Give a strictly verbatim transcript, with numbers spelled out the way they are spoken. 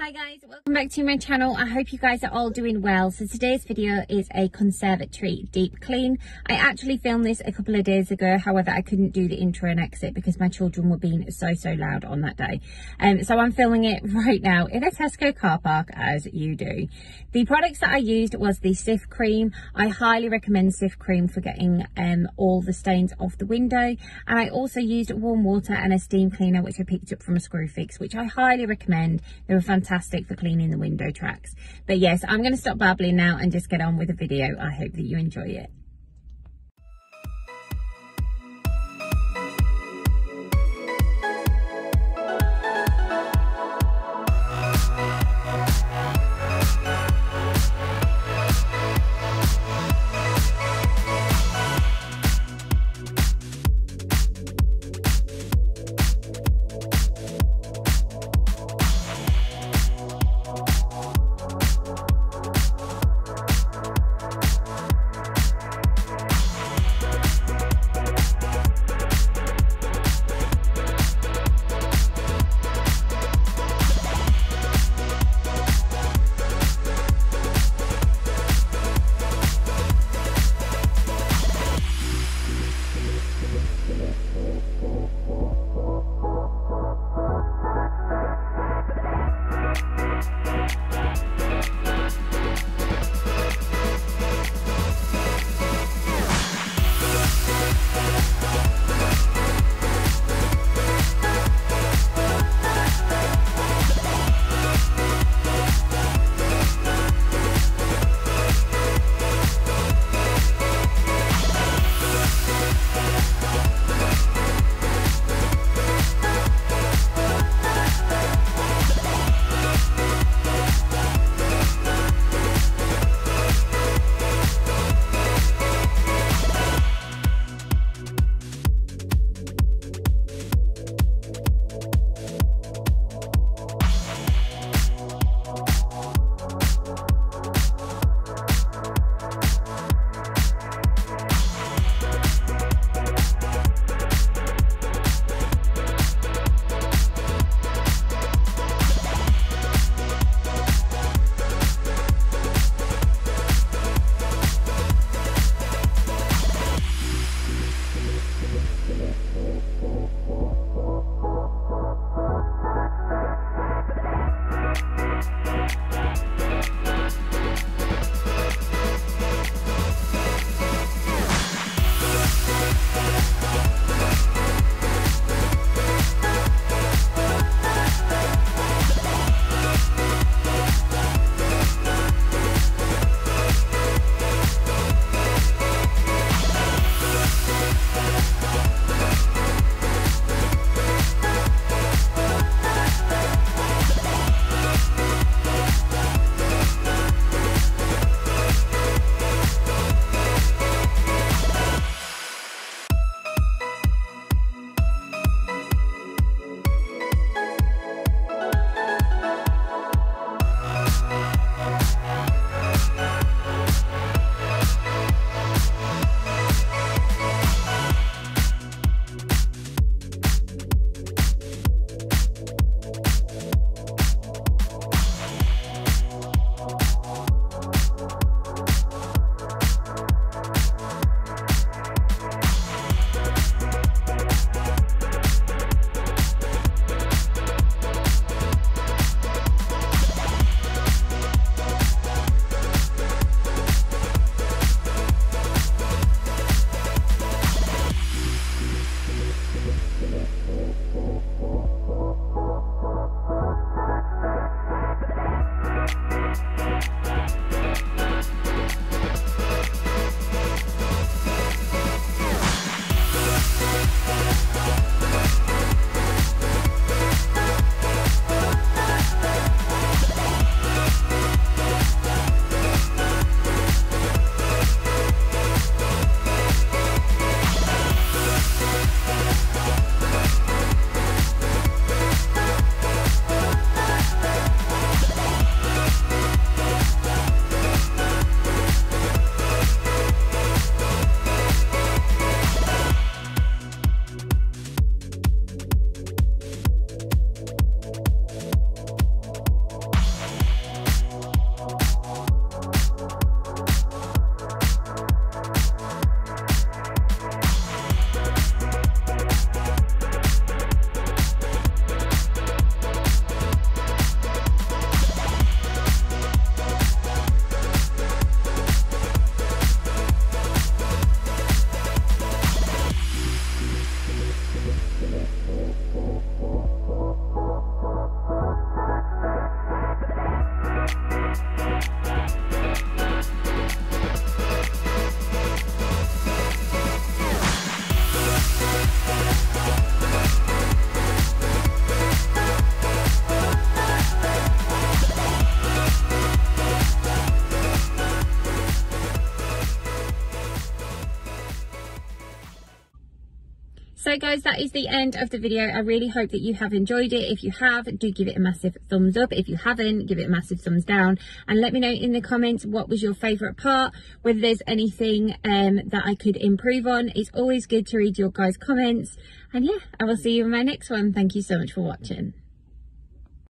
Hi guys, welcome back to my channel. I hope you guys are all doing well. So today's video is a conservatory deep clean. I actually filmed this a couple of days ago, however I couldn't do the intro and exit because my children were being so so loud on that day. Um, so I'm filming it right now in a Tesco car park, as you do. The products that I used was the Cif cream. I highly recommend Cif cream for getting um, all the stains off the window, and I also used warm water and a steam cleaner which I picked up from a Screwfix, which I highly recommend. They were fantastic fantastic for cleaning the window tracks. But yes, I'm going to stop babbling now and just get on with the video. I hope that you enjoy it. So guys, that is the end of the video. I really hope that you have enjoyed it. If you have, do give it a massive thumbs up. If you haven't, give it a massive thumbs down, and let me know in the comments what was your favorite part, whether there's anything um that I could improve on. It's always good to read your guys' comments, and yeah, I will see you in my next one. Thank you so much for watching.